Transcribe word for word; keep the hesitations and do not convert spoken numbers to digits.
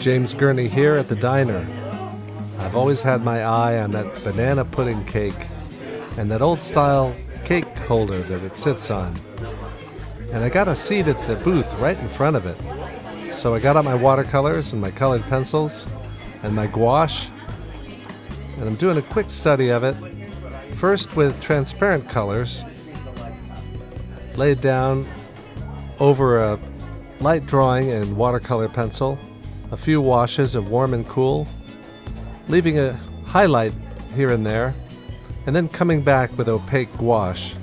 James Gurney here at the diner. I've always had my eye on that banana pudding cake and that old style cake holder that it sits on. And I got a seat at the booth right in front of it. So I got out my watercolors and my colored pencils and my gouache, and I'm doing a quick study of it, first with transparent colors laid down over a light drawing and watercolor pencil, a few washes of warm and cool, leaving a highlight here and there, and then coming back with opaque gouache.